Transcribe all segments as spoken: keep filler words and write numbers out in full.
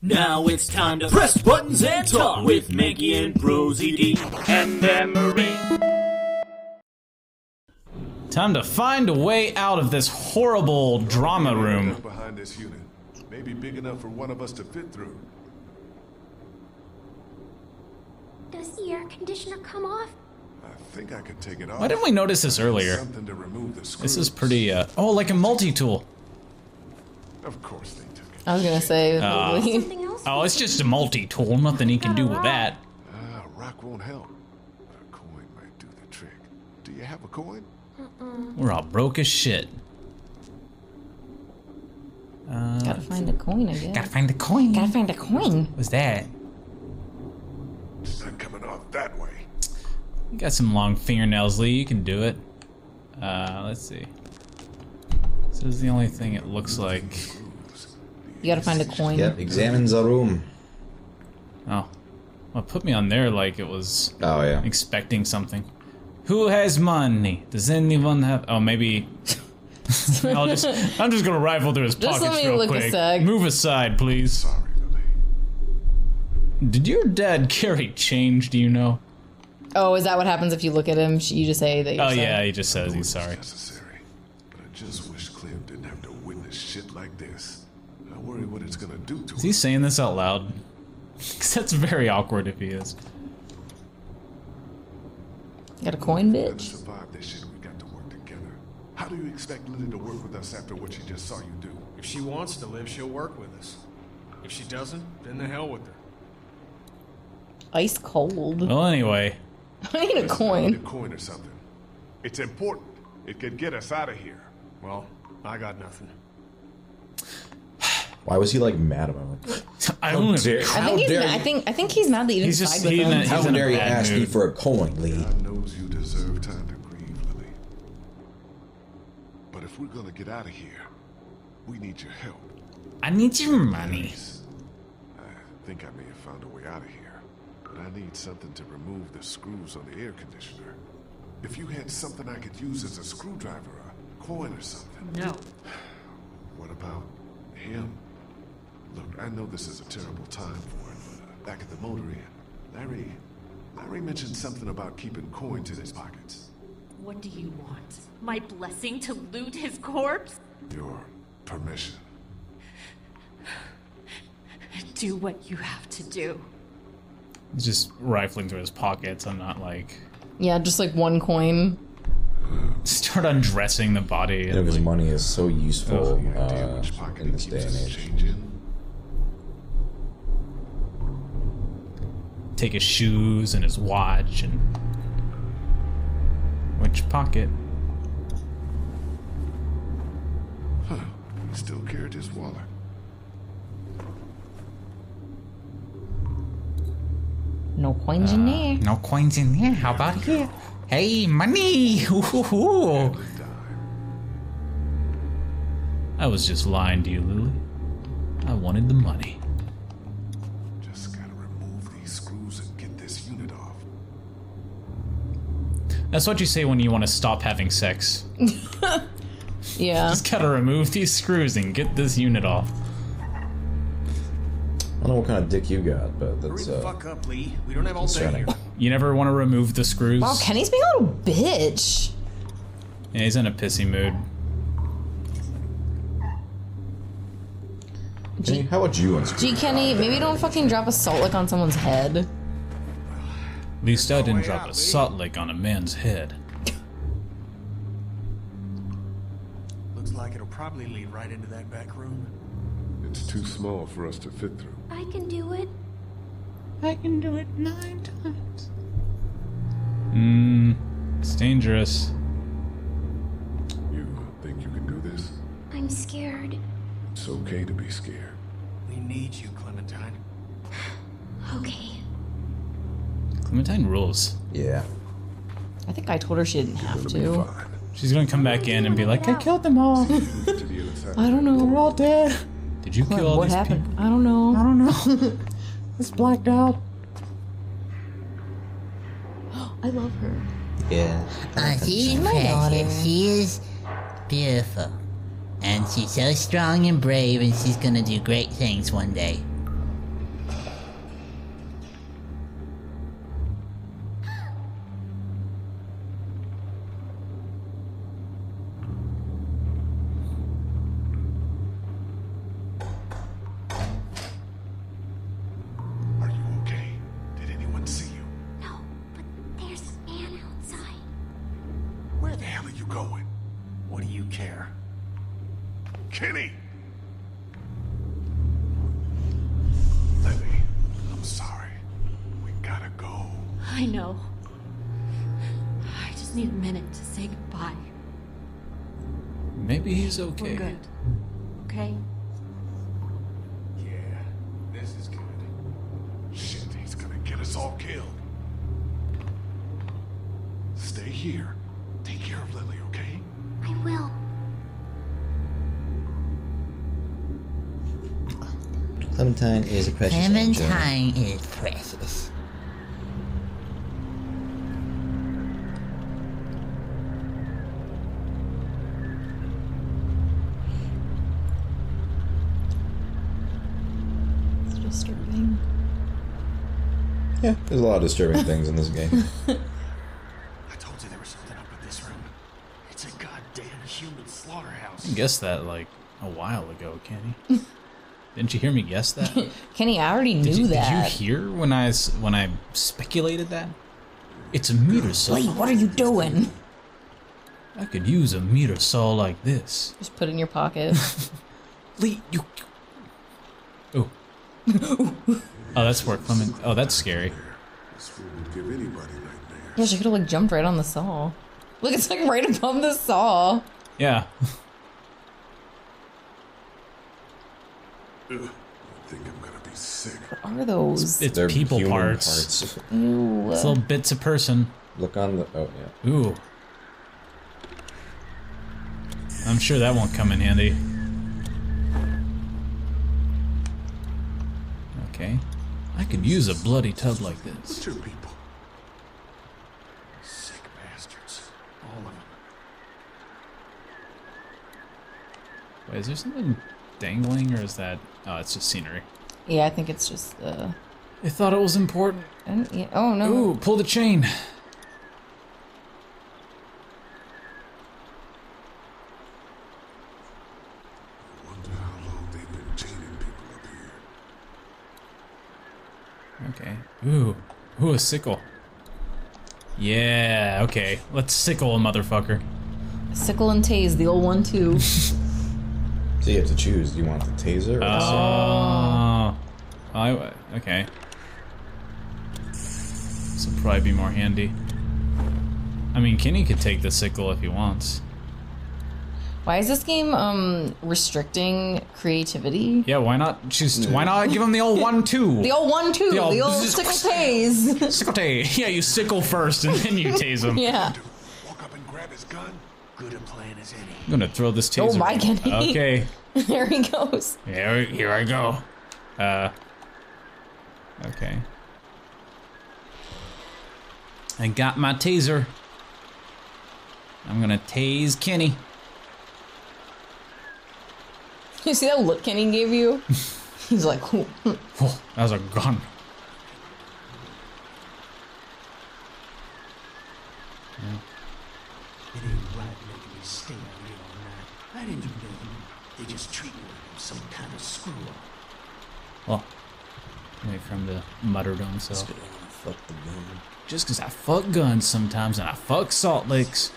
Now it's time to press buttons and talk with Manky and Brosy D and Memory. Time to find a way out of this horrible drama room. Behind this unit, maybe big enough for one of us to fit through. Does the air conditioner come off? I think I could take it off. Why didn't we notice this earlier? Something to remove the screws. This is pretty. Uh, oh, like a multi-tool. Of course they. I was gonna say, uh, oh, it's just a multi-tool. Nothing he can do with that. Ah, uh, rock won't help. A coin might do the trick. Do you have a coin? Mm-mm. We're all broke as shit. Uh, gotta find a coin, I guess. Gotta find the coin. Gotta find a coin. What's that? It's not coming off that way. You got some long fingernails, Lee. You can do it. Uh, let's see. This is the only thing it looks like. You gotta find a coin. Yep, examine the room. Oh. Well, put me on there like it was oh, yeah. expecting something. Who has money? Does anyone have... Oh, maybe... I'll just, I'm just gonna rifle through his just pockets real look quick. Aside. Move aside, please. Sorry, Lily. Did your dad carry change, do you know? Oh, is that what happens if you look at him? You just say that you're oh, sorry? Oh, yeah, he just says he's sorry. Necessary, but I just wish Clem didn't have to witness shit like this. I worry what it's gonna do to him. Is he saying this out loud? Because that's very awkward if he is. Got a coin, bitch? To survive this shit, we got to work together. How do you expect Lily to work with us after what she just saw you do? If she wants to live, she'll work with us. If she doesn't, then the hell with her. Ice cold. Well, anyway. I need a coin. I need a coin or something. It's important. It could get us out of here. Well, I got nothing. Why was he like mad about it? I don't dare. I think he's. Dare I think. I think he's mad that you didn't side with him. How dare you ask me for a coin, Lee? God knows you deserve time to grieve, Lily. But if we're gonna get out of here, we need your help. I need your money. I think I may have found a way out of here, but I need something to remove the screws on the air conditioner. If you had something I could use as a screwdriver, a coin, or something. No. What about him? Look, I know this is a terrible time for it, but uh, back at the motor inn, Larry, Larry mentioned something about keeping coins in his pockets. What do you want? My blessing to loot his corpse? Your permission. Do what you have to do. Just rifling through his pockets, I'm not like... Yeah, just like one coin. Start undressing the body. You know, his like, money is so useful oh, uh, in this day and age. Take his shoes and his watch and which pocket? Huh? He still carried his wallet. No coins uh, in there. No coins in there. How about here? Hey, money! Ooh. I was just lying to you, Lily. I wanted the money. Just gotta remove these screws and get this unit off. That's what you say when you want to stop having sex. Yeah. Just gotta remove these screws and get this unit off. I don't know what kind of dick you got, but that's uh. Hurry the fuck up, Lee. We don't have all day. You never want to remove the screws. Wow, Kenny's being a little bitch. Yeah, he's in a pissy mood. G Kenny, how about you? Gee, Kenny, maybe don't fucking drop a salt lick on someone's head. At least I didn't drop a salt lick on a man's head. Looks like it'll probably lead right into that back room. It's too small for us to fit through. I can do it. I can do it nine times. Mmm, it's dangerous. You think you can do this? I'm scared. It's okay to be scared. We need you, Clementine. Okay. Clementine rules. Yeah. I think I told her she didn't have to. She's gonna come back in and be like, I killed them all. I don't know. They're all dead. Did you Clem, kill all what these happened? People? I don't know. I don't know. It's blacked out. I love her. Yeah. Uh, she's my precious. She is beautiful. And she's so strong and brave, and she's gonna do great things one day. Kenny! Lily, I'm sorry. We gotta go. I know. I just need a minute to say goodbye. Maybe he's okay. We're good. Okay? Yeah, this is good. Shit, he's gonna get us all killed. Stay here. Take care of Lily, okay? I will. Clementine is a precious angel. Clementine is precious. It's disturbing. Yeah, there's a lot of disturbing things in this game. I told you there was something up in this room. It's a goddamn human slaughterhouse. I guessed that like a while ago, Kenny. Didn't you hear me guess that? Kenny, I already did knew you, that. Did you hear when I, when I speculated that? It's a meter saw. Wait, what are you doing? I could use a meter saw like this. Just put it in your pocket. Lee, you... Oh. Oh, that's where Clement... Oh, that's scary. Yeah, she could have, like, jumped right on the saw. Look, it's, like, right above the saw. Yeah. Ugh, I think I'm gonna be sick. What are those? It's, it's They're people parts. parts. Ew. It's little bits of person. Look on the... Oh, yeah. Ooh. I'm sure that won't come in handy. Okay. I could use a bloody tub like this. Two people. Sick bastards. All of them. Wait, is there something... dangling, or is that... Oh, it's just scenery. Yeah, I think it's just... Uh... I thought it was important. Yeah, oh, no. Ooh, pull the chain. I wonder how long they've been chaining people up here. Okay. Ooh. Ooh, a sickle. Yeah, okay. Let's sickle a motherfucker. Sickle and tase, the old one, too. So you have to choose. Do you want the taser or the uh, sword? I okay. This will probably be more handy. I mean, Kenny could take the sickle if he wants. Why is this game um restricting creativity? Yeah, why not choose? Why not give him the old one two? The old one two. The old, the old sickle tase. Sickle tase. Yeah, you sickle first and then you tase him. Yeah. Walk up and grab his gun. Good a plan as any. I'm gonna throw this taser. Oh my god. Okay. There he goes. Here, here I go. Uh. Okay. I got my taser. I'm gonna tase Kenny. You see that look Kenny gave you? He's like, oh. Oh, that was a gun. Yeah. It ain't right making me stay out here all night. I didn't do nothing. They just treat me like I'm some kind of screw up. Well, wait for him to mutter to himself. Fuck the gun. Just because I fuck guns sometimes and I fuck salt licks.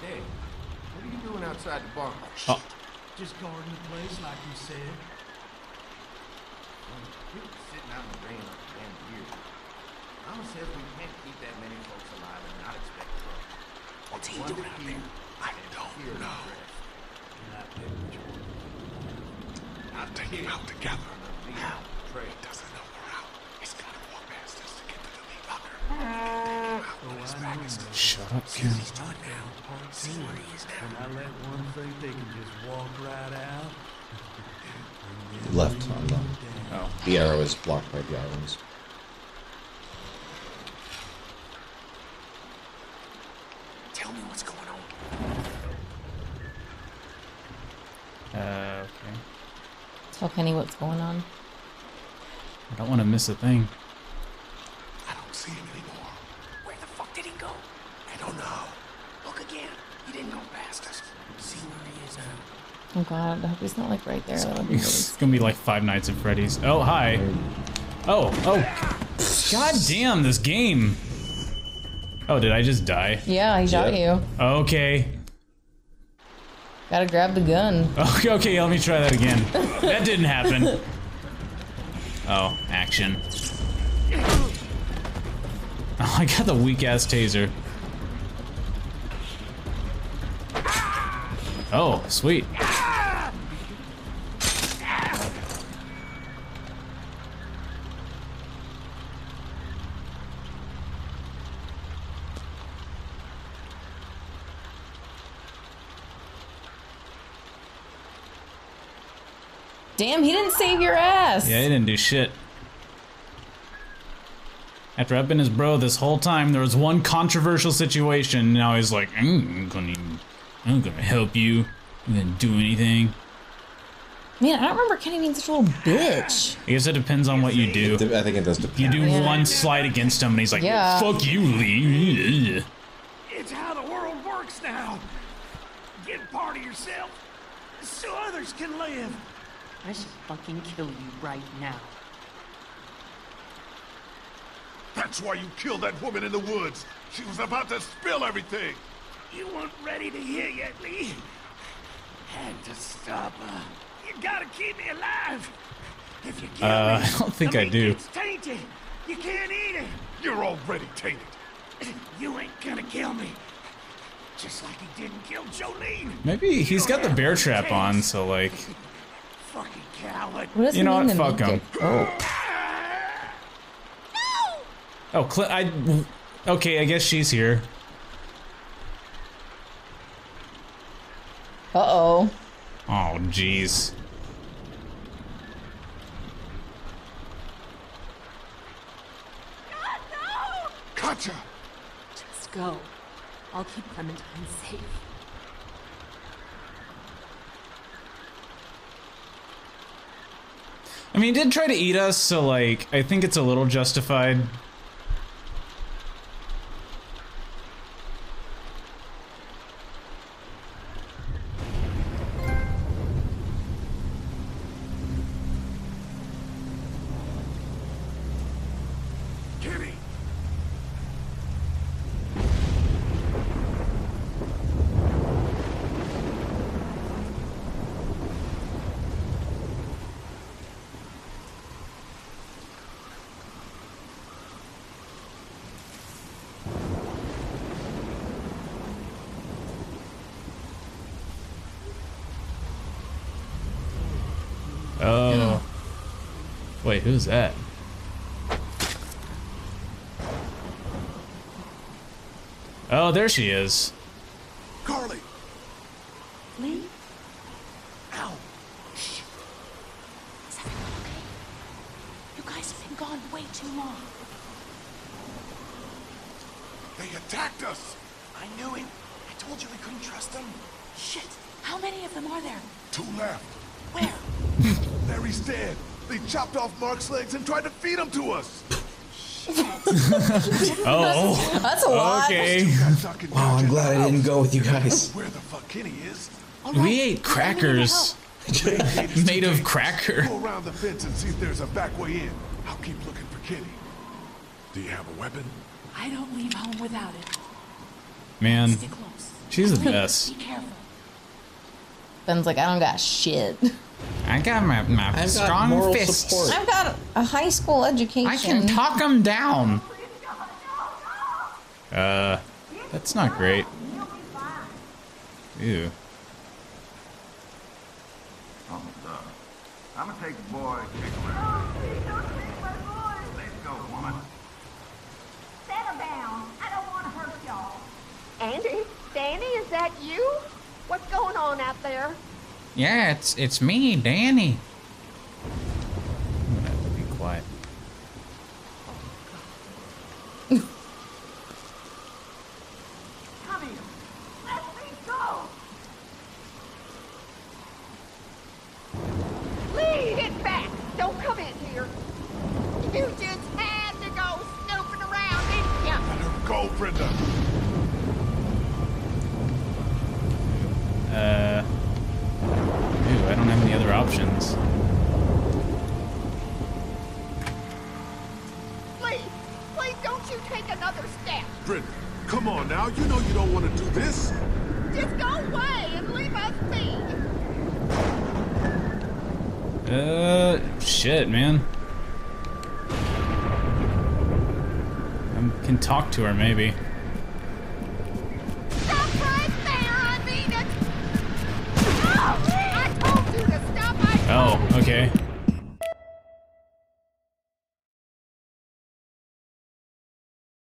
Hey, what are you doing outside the bar? Oh. Just guarding the place like you said. You're sitting out in the rain like damn years. Mama says we can't keep that many folks alive and not expect trouble. What's he doing out there? I don't know. I'll take him out together. How? He doesn't know we're out. He's got to walk past us to get to the lead locker. Get his back is to shut up. See what he's doing now. See what he is now. I let one think they can just walk right out. Left on them. Oh. The arrow is blocked by the islands. Tell me what's going on. Uh, okay. Tell Kenny what's going on. I don't want to miss a thing. I don't see him anymore. Where the fuck did he go? I don't know. Look again. He didn't go past us. See where he is now. Oh god, I hope he's not like right there. That would be it's gonna be like Five Nights at Freddy's. Oh, hi. Oh, oh. God damn, this game. Oh, did I just die? Yeah, he shot yep. you. Okay. Gotta grab the gun. Okay, okay, let me try that again. That didn't happen. Oh, action. Oh, I got the weak-ass taser. Oh, sweet. Damn, he didn't save your ass! Yeah, he didn't do shit. After I've been his bro this whole time, there was one controversial situation, now he's like, I'm gonna, I'm gonna help you. I'm gonna do anything. Man, I don't remember Kenny being such a little bitch. I guess it depends on what you do. I think it does depend. You do yeah. one slide against him and he's like, yeah. Fuck you, Lee. It's how the world works now. Give part of yourself so others can live. I should fucking kill you right now. That's why you killed that woman in the woods. She was about to spill everything. You weren't ready to hear yet, Lee. Had to stop her. You gotta keep me alive. If you kill uh, me, I don't think I do. It's tainted. You can't eat it. You're already tainted. You ain't gonna kill me. Just like he didn't kill Jolene. Maybe he's got the bear trap on, so like. Fucking coward. What you know what? Fuck him. Oh. No! Oh, Cle I. Okay, I guess she's here. Uh oh. Oh, jeez. God, no! Gotcha. Just go. I'll keep Clementine safe. I mean, he did try to eat us, so, like, I think it's a little justified. Kenny! Oh. Wait, who's that? Oh, there she is. Carly. Lee? Ow. Shh. Is that okay? You guys have been gone way too long. They attacked us. I knew it. I told you we couldn't trust them. Shit. How many of them are there? Two left. Where? Larry's dead. They chopped off Mark's legs and tried to feed him to us. Oh, that's a lot. Okay. Wow, I'm glad I didn't go with you guys. Where the fuck Kenny is? We ate crackers made of cracker. Go around the fence and see if there's a back way in. I'll keep looking for Kenny. Do you have a weapon? I don't leave home without it. Man, she's the best. Be careful. Ben's like, I don't got shit. I got my, my I've strong got fists. Support. I've got a high school education. I can talk them down. Uh, that's not great. Ew. Oh, no. I'm gonna take the boy and kick him out. No, please don't take my boy. Let's go, woman. Settle down. I don't want to hurt y'all. Andy? Danny, is that you? What's going on out there? Yeah, it's it's me, Danny. I'm gonna have to be quiet. Come here. Let me go. Lee, get back. Don't come in here. You just had to go snooping around, didn't you? Let her go, Brenda. Uh, ew, I don't have any other options. Please, please don't you take another step. Britt, come on now. You know you don't want to do this. Just go away and leave us be. Uh, shit, man. I can talk to her, maybe. Stop right there, I mean it. No, I told you to stop. I told you. Oh, okay.